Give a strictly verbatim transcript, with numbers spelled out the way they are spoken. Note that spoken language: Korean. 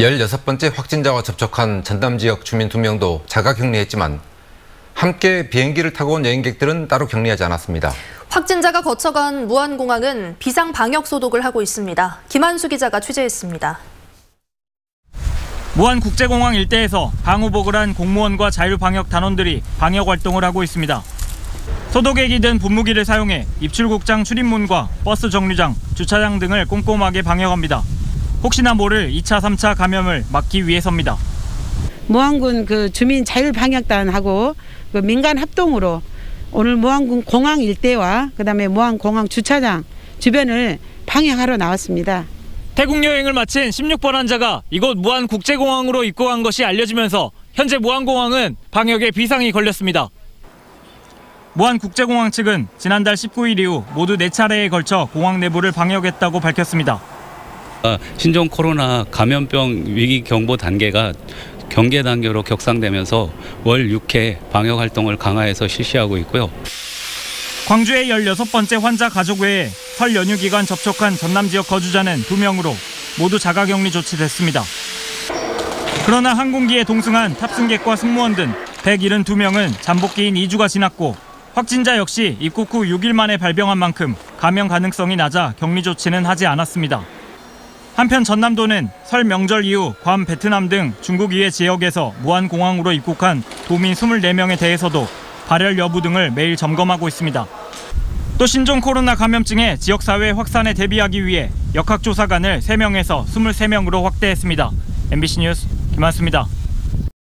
열여섯 번째 확진자와 접촉한 전남 지역 주민 두 명도 자가 격리했지만 함께 비행기를 타고 온 여행객들은 따로 격리하지 않았습니다. 확진자가 거쳐간 무안공항은 비상 방역 소독을 하고 있습니다. 김안수 기자가 취재했습니다. 무안국제공항 일대에서 방호복을 한 공무원과 자율방역 단원들이 방역 활동을 하고 있습니다. 소독액이 든 분무기를 사용해 입출국장 출입문과 버스 정류장, 주차장 등을 꼼꼼하게 방역합니다. 혹시나 모를 이 차, 삼 차 감염을 막기 위해서입니다. 무안군 그 주민 자율방역단하고 그 민간 합동으로 오늘 무안군 공항 일대와 그다음에 무안 공항 주차장 주변을 방역하러 나왔습니다. 태국 여행을 마친 십육 번 환자가 이곳 무안국제공항으로 입국한 것이 알려지면서 현재 무안공항은 방역에 비상이 걸렸습니다. 무안국제공항 측은 지난달 십구 일 이후 모두 네 차례에 걸쳐 공항 내부를 방역했다고 밝혔습니다. 신종 코로나 감염병 위기 경보 단계가 경계 단계로 격상되면서 월 육 회 방역 활동을 강화해서 실시하고 있고요. 광주의 열여섯 번째 환자 가족 외에 설 연휴 기간 접촉한 전남 지역 거주자는 두 명으로 모두 자가격리 조치됐습니다. 그러나 항공기에 동승한 탑승객과 승무원 등 백칠십이 명은 잠복기인 이 주가 지났고 확진자 역시 입국 후 육 일 만에 발병한 만큼 감염 가능성이 낮아 격리 조치는 하지 않았습니다. 한편 전남도는 설 명절 이후 괌, 베트남 등 중국 이외 지역에서 무안공항으로 입국한 도민 이십사 명에 대해서도 발열 여부 등을 매일 점검하고 있습니다. 또 신종 코로나 감염증의 지역사회 확산에 대비하기 위해 역학조사관을 세 명에서 이십삼 명으로 확대했습니다. 엠비씨 뉴스 김안수입니다.